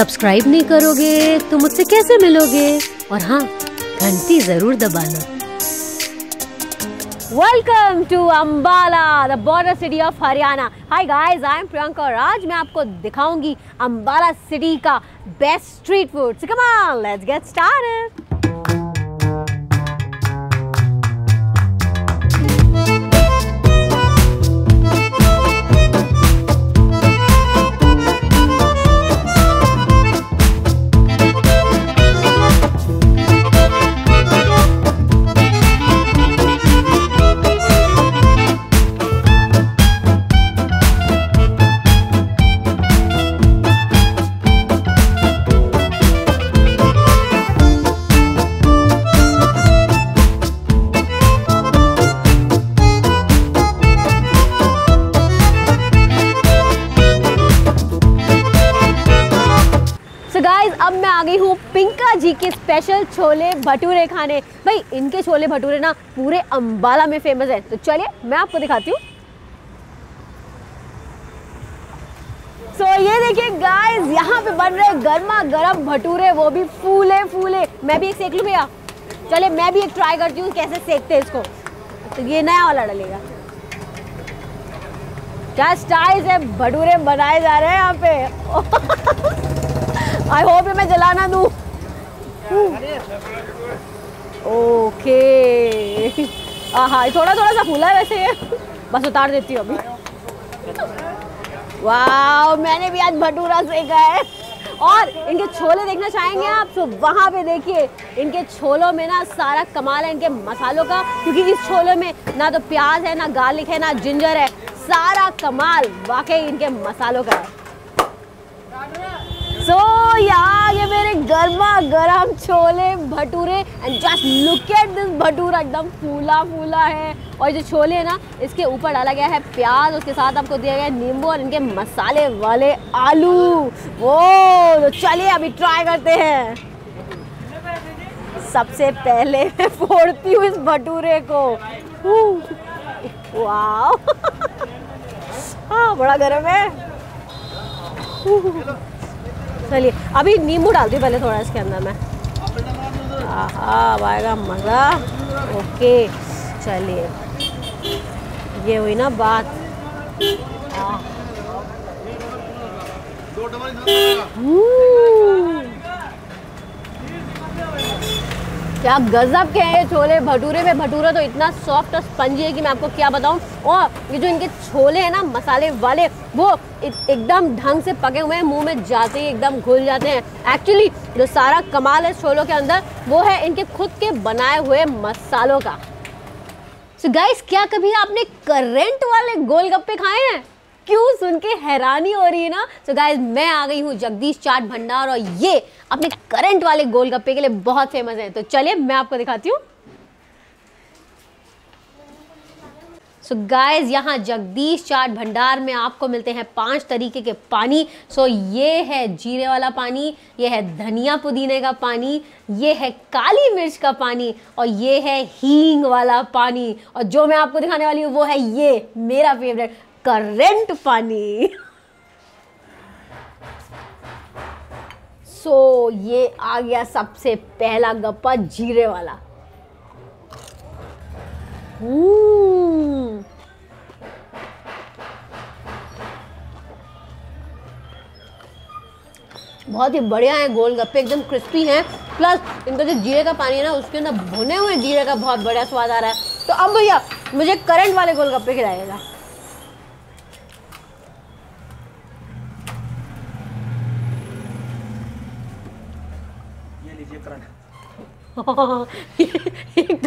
Subscribe नहीं करोगे तो मुझसे कैसे मिलोगे? और हाँ, घंटी जरूर दबाना। Welcome to Ambala, the border city of Haryana. Hi guys, I am Priyanka और आज मैं आपको दिखाऊंगी अम्बाला सिटी का best street food. So come on, let's get started. अब मैं आ गई हूँ पिंका जी के स्पेशल छोले भटूरे खाने। भाई इनके छोले भटूरे ना पूरे अंबाला में फेमस है, तो चलिए मैं आपको दिखाती हूँ। तो ये देखिए गाइस, यहाँ पे बन रहे गर्मा गर्म भटूरे, वो भी फूले फूले। मैं भी एक सेक लूँ भैया? चलिए मैं भी एक ट्राई करती हूँ कैसे सेकते हैं इसको। तो ये नया वाला डलेगा। क्या स्टाइल से भटूरे बनाए जा रहे हैं यहाँ पे। आई होप मैं जला ना दूं। ओके, हाँ थोड़ा थोड़ा सा फूला है वैसे, बस उतार देती हूँ अभी। वाह, मैंने भी आज भटूरा सेका है। और इनके छोले देखना चाहेंगे आप तो वहाँ पे देखिए। इनके छोलों में ना सारा कमाल है इनके मसालों का, क्योंकि इस छोले में ना तो प्याज है, ना गार्लिक है, ना जिंजर है। सारा कमाल वाकई इनके मसालों का है। So यार, ये मेरे गर्मा गर्म chole bhature and just look at this bhatura, एकदम फूला फूला है। और जो छोले है ना, इसके ऊपर डाला गया है प्याज, उसके साथ आपको दिया गया है नींबू और इनके मसाले वाले आलू। वो तो चलिए अभी ट्राई करते हैं। सबसे पहले मैं फोड़ती हूँ इस भटूरे को। वाह, हाँ बड़ा गर्म है। चलिए अभी नींबू डालती हूँ पहले थोड़ा इसके अंदर मैं। हाँ, अब आएगा मज़ा। ओके चलिए, ये हुई ना बात। क्या गजब के हैं ये छोले भटूरे। में भटूरा तो इतना सॉफ्ट और स्पंजी है कि मैं आपको क्या बताऊँ। और ये जो इनके छोले हैं ना मसाले वाले, वो एकदम ढंग से पके हुए हैं, मुंह में जाते ही एकदम घुल जाते हैं। एक्चुअली जो सारा कमाल है छोलों के अंदर, वो है इनके खुद के बनाए हुए मसालों का। सो गाइस, क्या कभी आपने करंट वाले गोलगप्पे खाए हैं? क्यों, सुन के हैरानी हो रही है ना? सो गाइस, मैं आ गई हूँ जगदीश चाट भंडार और ये अपने करंट वाले गोलगप्पे के लिए बहुत फेमस है। तो चलिए मैं आपको दिखाती हूँ। सो गाइस, यहाँ जगदीश चाट भंडार में आपको मिलते हैं 5 तरीके के पानी। सो ये है जीरे वाला पानी, ये है धनिया पुदीने का पानी, ये है काली मिर्च का पानी और ये है हींग वाला पानी। और जो मैं आपको दिखाने वाली हूँ वो है ये मेरा फेवरेट करंट पानी। सो ये आ गया सबसे पहला गप्पा, जीरे वाला। बहुत ही बढ़िया है गोलगप्पे, एकदम क्रिस्पी हैं। प्लस इनका जो जीरे का पानी है ना, उसके अंदर भुने हुए जीरे का बहुत बढ़िया स्वाद आ रहा है। तो अब भैया मुझे करंट वाले गोलगप्पे खिलाइएगा।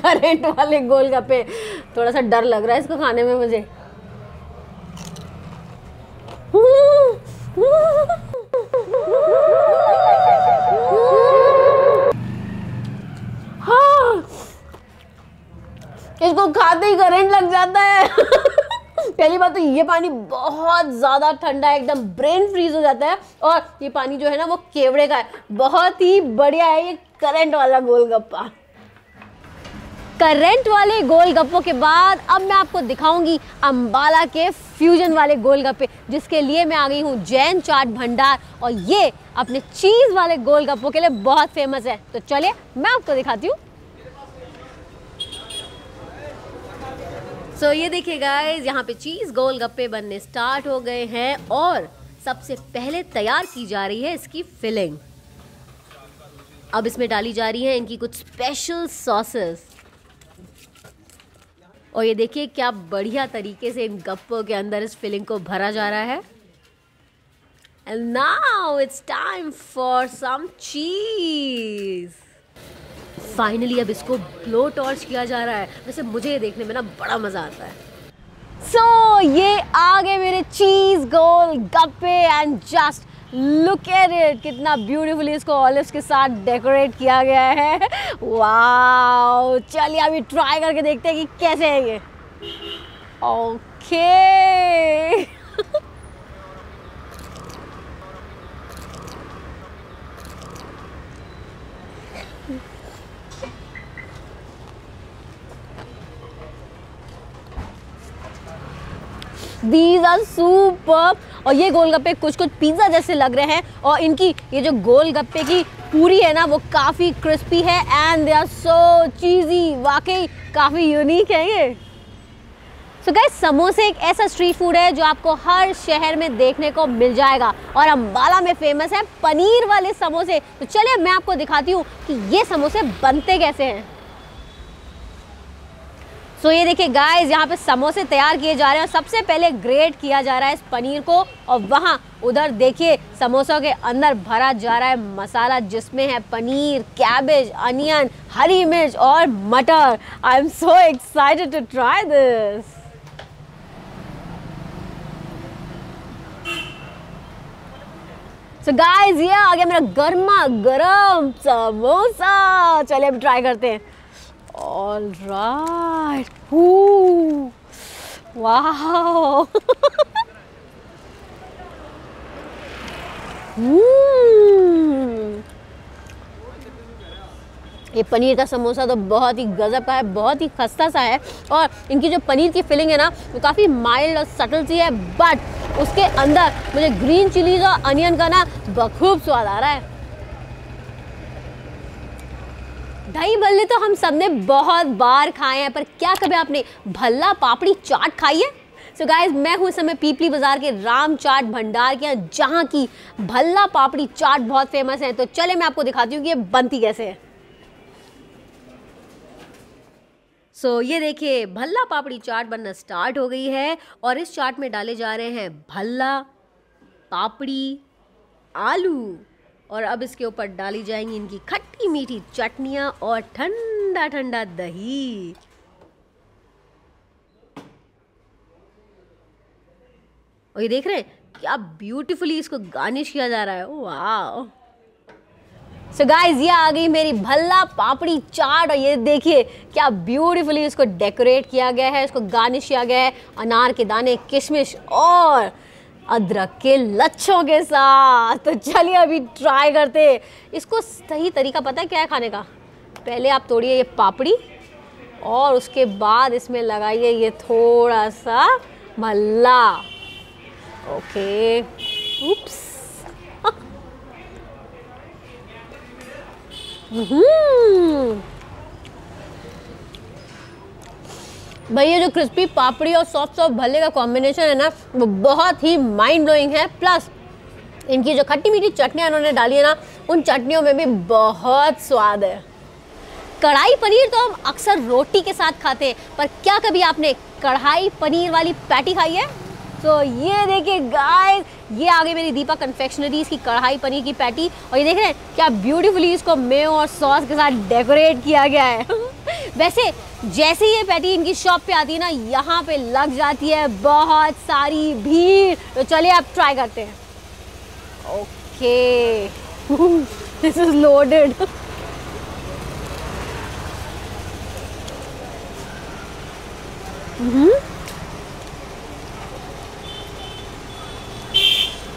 करंट वाले गोलगप्पे, थोड़ा सा डर लग रहा है इसको खाने में मुझे। हाँ, इसको खाते ही करंट लग जाता है। पहली बात तो ये पानी बहुत ज़्यादा ठंडा है, एकदम ब्रेन फ्रीज हो जाता है। और ये पानी जो है ना वो केवड़े का है। बहुत ही बढ़िया है ये करंट वाला गोलगप्पा। करंट वाले गोलगप्पों के बाद अब मैं आपको दिखाऊंगी अंबाला के फ्यूजन वाले गोलगप्पे, जिसके लिए मैं आ गई हूँ जैन चाट भंडार, और ये अपने चीज़ वाले गोलगप्पों के लिए बहुत फेमस है। तो चलिए मैं आपको दिखाती हूँ। ये देखिए गाइस, यहाँ पे चीज़ गोलगप्पे बनने स्टार्ट हो गए हैं और सबसे पहले तैयार की जा रही है इसकी फिलिंग। अब इसमें डाली जा रही है इनकी कुछ स्पेशल सॉसेस। और ये देखिए क्या बढ़िया तरीके से इन गप्पों के अंदर इस फिलिंग को भरा जा रहा है। And now it's time for some cheese. Finally अब इसको ब्लो टॉर्च किया जा रहा है। वैसे मुझे ये देखने में ना बड़ा मजा आता है। सो ये आ गए मेरे cheese golgappe and just look at it, कितना ब्यूटीफुली इसको ऑलिव्स के साथ डेकोरेट किया गया है। वाओ, चलिए अभी ट्राई करके देखते हैं कि कैसे है ये। Okay These are superb। और ये गोलगप्पे कुछ कुछ पिज़्ज़ा जैसे लग रहे हैं और इनकी ये जो गोलगप्पे की पूरी है ना वो काफ़ी क्रिस्पी है and they are so cheesy. वाकई काफ़ी यूनिक है ये। सो गाइस, समोसे एक ऐसा स्ट्रीट फूड है जो आपको हर शहर में देखने को मिल जाएगा और अम्बाला में फेमस है पनीर वाले समोसे। तो चलिए मैं आपको दिखाती हूँ कि ये समोसे बनते कैसे हैं। तो ये देखिए गाइस, यहाँ पे समोसे तैयार किए जा रहे हैं और सबसे पहले ग्रेट किया जा रहा है इस पनीर को और वहाँ उधर देखिए समोसों के अंदर भरा जा रहा है मसाला, जिसमें है पनीर, कैबेज, अनियन, हरी मिर्च और मटर। I am so excited to try this. So guys, ये आ गया मेरा गर्मा गर्म समोसा। चलिए अब ट्राई करते हैं। All right. Ooh. Wow. ये पनीर का समोसा तो बहुत ही गजब का है, बहुत ही खस्ता सा है और इनकी जो पनीर की फिलिंग है ना वो काफ़ी माइल्ड और सटल सी है, बट उसके अंदर मुझे ग्रीन चिलीज और अनियन का ना बखूब स्वाद आ रहा है। दही भल्ले तो हम सब ने बहुत बार खाए हैं, पर क्या कभी आपने भल्ला पापड़ी चाट खाई है? सो गाइज, मैं हूँ इस समय पीपली बाज़ार के राम चाट भंडार के यहाँ, जहाँ की भल्ला पापड़ी चाट बहुत फेमस है। तो चले मैं आपको दिखाती हूँ कि ये बनती कैसे है। सो ये देखिए भल्ला पापड़ी चाट बनना स्टार्ट हो गई है और इस चाट में डाले जा रहे हैं भल्ला, पापड़ी, आलू और अब इसके ऊपर डाली जाएंगी इनकी खट्टी मीठी चटनियाँ और ठंडा ठंडा दही। और ये देख रहे हैं क्या ब्यूटीफुली इसको गार्निश किया जा रहा है। वाओ। सो गाइज, ये आ गई मेरी भल्ला पापड़ी चाट और ये देखिए क्या ब्यूटीफुली इसको डेकोरेट किया गया है, इसको गार्निश किया गया है अनार के दाने, किशमिश और अदरक के लच्छों के साथ। तो चलिए अभी ट्राई करते। इसको सही तरीका पता है क्या है खाने का? पहले आप तोड़िए ये पापड़ी और उसके बाद इसमें लगाइए ये थोड़ा सा भल्ला। ओके, उप्स। भाई ये जो क्रिस्पी पापड़ी और सॉफ्ट सॉफ्ट भल्ले का कॉम्बिनेशन है ना वो बहुत ही माइंड ब्लोइंग है। प्लस इनकी जो खट्टी मीठी चटनियाँ इन्होंने डाली है ना उन चटनियों में भी बहुत स्वाद है। कढ़ाई पनीर तो हम अक्सर रोटी के साथ खाते हैं, पर क्या कभी आपने कढ़ाई पनीर वाली पैटी खाई है? तो ये देखिए गाइस, ये आ गई मेरी दीपक कन्फेक्शनरीज की कढ़ाई पनीर की पैटी और ये देख रहे हैं क्या ब्यूटीफुली इसको मेयो और सॉस के साथ डेकोरेट किया गया है। वैसे जैसे ही ये पैटी इनकी शॉप पे आती है ना यहाँ पे लग जाती है बहुत सारी भीड़। तो चलिए आप ट्राई करते हैं। Okay, this is loaded.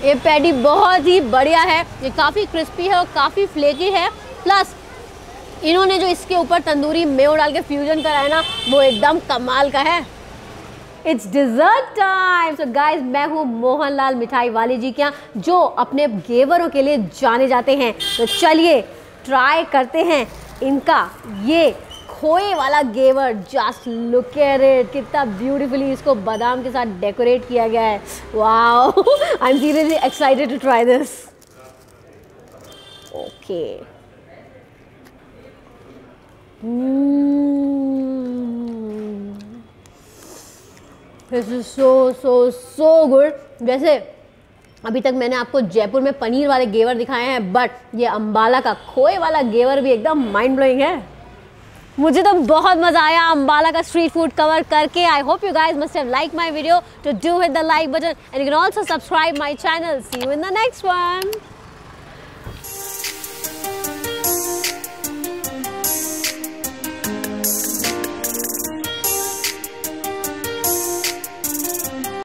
ये पैटी बहुत ही बढ़िया है, ये काफ़ी क्रिस्पी है और काफ़ी फ्लेकी है। प्लस इन्होंने जो इसके ऊपर तंदूरी मेव डाल के फ्यूजन कराया ना, वो एकदम कमाल का है। It's dessert time. So guys, मैं हूँ मोहनलाल मिठाई वाले जी के यहाँ, जो अपने घेवरों के लिए जाने जाते हैं। तो चलिए ट्राई करते हैं इनका ये खोए वाला ghevar. Just look at it, कितना ब्यूटीफुली इसको बादाम के साथ डेकोरेट किया गया है। Wow, I am seriously excited to try this. Okay, this is so good. जैसे अभी तक मैंने आपको जयपुर में पनीर वाले घेवर दिखाए हैं, बट ये अंबाला का खोए वाला घेवर भी एकदम माइंड ब्लोइंग है। मुझे तो बहुत मज़ा आया अंबाला का स्ट्रीट फूड कवर करके। I hope you guys must have like my video. To do hit the like button and you can also subscribe my channel. See you in the next one.